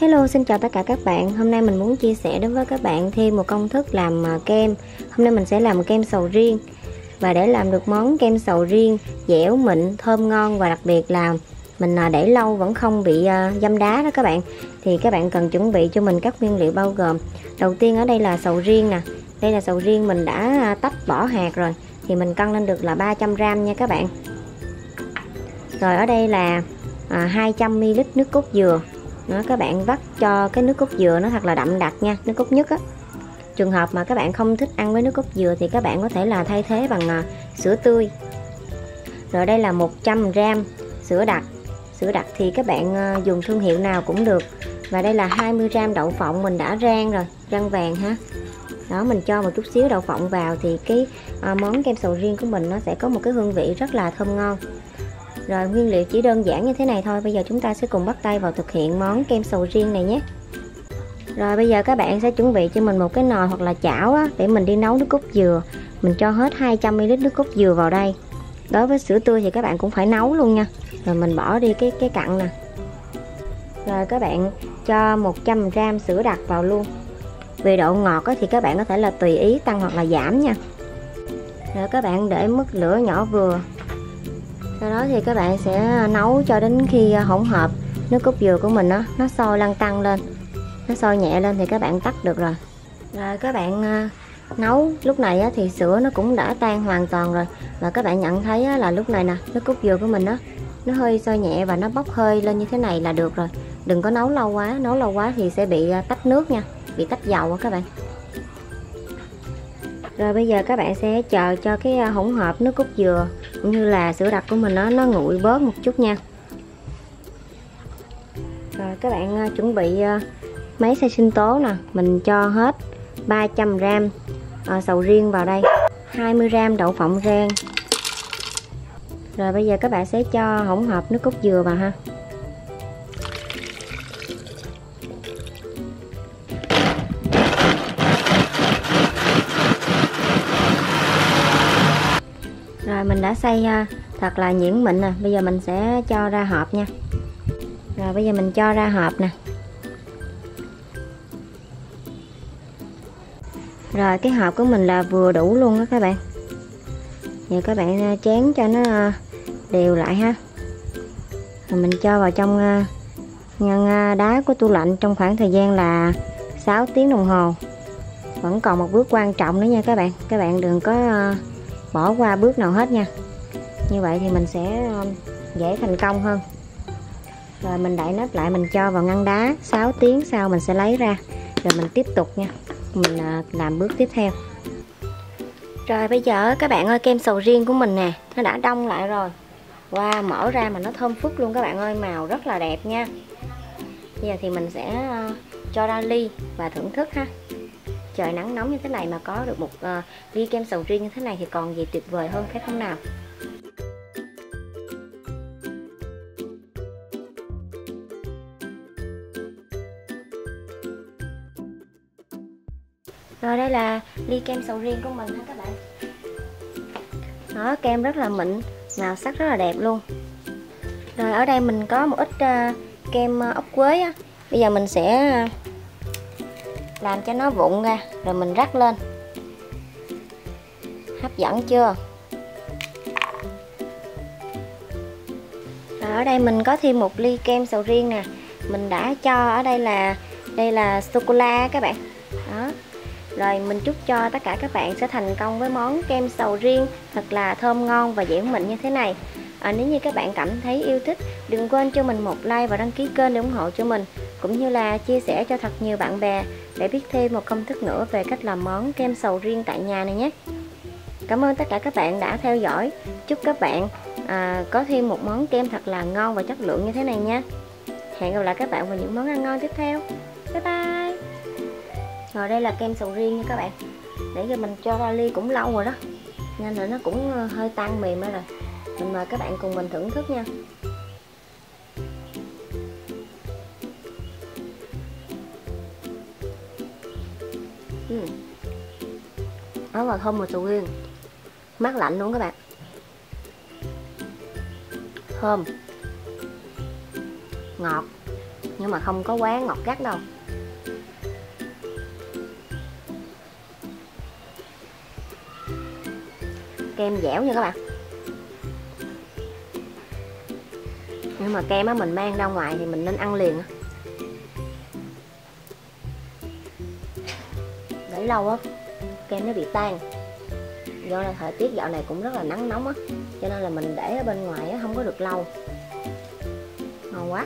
Hello, xin chào tất cả các bạn. Hôm nay mình muốn chia sẻ đến với các bạn thêm một công thức làm kem. Hôm nay mình sẽ làm kem sầu riêng. Và để làm được món kem sầu riêng dẻo mịn, thơm ngon và đặc biệt là mình để lâu vẫn không bị dâm đá đó các bạn, thì các bạn cần chuẩn bị cho mình các nguyên liệu bao gồm: đầu tiên ở đây là sầu riêng nè. Đây là sầu riêng mình đã tách bỏ hạt rồi, thì mình cân lên được là 300g nha các bạn. Rồi ở đây là 200ml nước cốt dừa. Đó, các bạn vắt cho cái nước cốt dừa nó thật là đậm đặc nha, nước cốt nhất á. Trường hợp mà các bạn không thích ăn với nước cốt dừa thì các bạn có thể là thay thế bằng sữa tươi. Rồi đây là 100g sữa đặc. Sữa đặc thì các bạn dùng thương hiệu nào cũng được. Và đây là 20g đậu phộng mình đã rang rồi, rang vàng ha. Đó, mình cho một chút xíu đậu phộng vào thì cái món kem sầu riêng của mình nó sẽ có một cái hương vị rất là thơm ngon. Rồi nguyên liệu chỉ đơn giản như thế này thôi. Bây giờ chúng ta sẽ cùng bắt tay vào thực hiện món kem sầu riêng này nhé. Rồi bây giờ các bạn sẽ chuẩn bị cho mình một cái nồi hoặc là chảo á, để mình đi nấu nước cốt dừa. Mình cho hết 200ml nước cốt dừa vào đây. Đối với sữa tươi thì các bạn cũng phải nấu luôn nha. Rồi mình bỏ đi cái cặn nè. Rồi các bạn cho 100g sữa đặc vào luôn. Về độ ngọt á, thì các bạn có thể là tùy ý tăng hoặc là giảm nha. Rồi các bạn để mức lửa nhỏ vừa. Sau đó thì các bạn sẽ nấu cho đến khi hỗn hợp nước cốt dừa của mình nó sôi lăn tăn lên. Nó sôi nhẹ lên thì các bạn tắt được rồi. Rồi các bạn nấu lúc này thì sữa nó cũng đã tan hoàn toàn rồi. Và các bạn nhận thấy là lúc này nè, nước cốt dừa của mình nó hơi sôi nhẹ và nó bốc hơi lên như thế này là được rồi. Đừng có nấu lâu quá, nấu lâu quá thì sẽ bị tách nước nha, bị tách dầu các bạn. Rồi bây giờ các bạn sẽ chờ cho cái hỗn hợp nước cốt dừa cũng như là sữa đặc của mình nó nguội bớt một chút nha. Rồi các bạn chuẩn bị máy xay sinh tố nè, mình cho hết 300g sầu riêng vào đây, 20g đậu phộng rang. Rồi bây giờ các bạn sẽ cho hỗn hợp nước cốt dừa vào ha. Rồi mình đã xay thật là nhuyễn mịn nè. Bây giờ mình sẽ cho ra hộp nha. Rồi bây giờ mình cho ra hộp nè. Rồi cái hộp của mình là vừa đủ luôn đó các bạn. Giờ các bạn chén cho nó đều lại ha. Rồi mình cho vào trong ngăn đá của tủ lạnh trong khoảng thời gian là 6 tiếng đồng hồ. Vẫn còn một bước quan trọng nữa nha các bạn. Các bạn đừng có bỏ qua bước nào hết nha. Như vậy thì mình sẽ dễ thành công hơn. Rồi mình đậy nắp lại, mình cho vào ngăn đá, 6 tiếng sau mình sẽ lấy ra. Rồi mình tiếp tục nha. Mình làm bước tiếp theo. Rồi bây giờ các bạn ơi, kem sầu riêng của mình nè, nó đã đông lại rồi. Wow, mở ra mà nó thơm phức luôn các bạn ơi, màu rất là đẹp nha. Bây giờ thì mình sẽ cho ra ly và thưởng thức ha. Trời nắng nóng như thế này mà có được một ly kem sầu riêng như thế này thì còn gì tuyệt vời hơn phải không nào. Rồi đây là ly kem sầu riêng của mình ha các bạn. Đó, kem rất là mịn, màu sắc rất là đẹp luôn. Rồi ở đây mình có một ít kem ốc quế á. Bây giờ mình sẽ làm cho nó vụn ra rồi mình rắc lên. Hấp dẫn chưa? Rồi ở đây mình có thêm một ly kem sầu riêng nè. Mình đã cho ở đây là sô cô la các bạn. Đó. Rồi mình chúc cho tất cả các bạn sẽ thành công với món kem sầu riêng thật là thơm ngon và dẻo mịn như thế này. Nếu như các bạn cảm thấy yêu thích, đừng quên cho mình một like và đăng ký kênh để ủng hộ cho mình, cũng như là chia sẻ cho thật nhiều bạn bè để biết thêm một công thức nữa về cách làm món kem sầu riêng tại nhà này nhé. Cảm ơn tất cả các bạn đã theo dõi. Chúc các bạn có thêm một món kem thật là ngon và chất lượng như thế này nha. Hẹn gặp lại các bạn vào những món ăn ngon tiếp theo. Bye bye. Rồi đây là kem sầu riêng nha các bạn. Để cho mình cho ra ly cũng lâu rồi đó, nên là nó cũng hơi tan mềm rồi. Mình mời các bạn cùng mình thưởng thức nha. Đó là thơm mùi sầu riêng, mát lạnh luôn các bạn. Thơm, ngọt. nhưng mà không có quá ngọt gắt đâu. Kem dẻo nha các bạn. Nhưng mà kem á mình mang ra ngoài thì mình nên ăn liền, để lâu á kem nó bị tan. Do là thời tiết dạo này cũng rất là nắng nóng á, cho nên là mình để ở bên ngoài á không có được lâu. Ngon quá.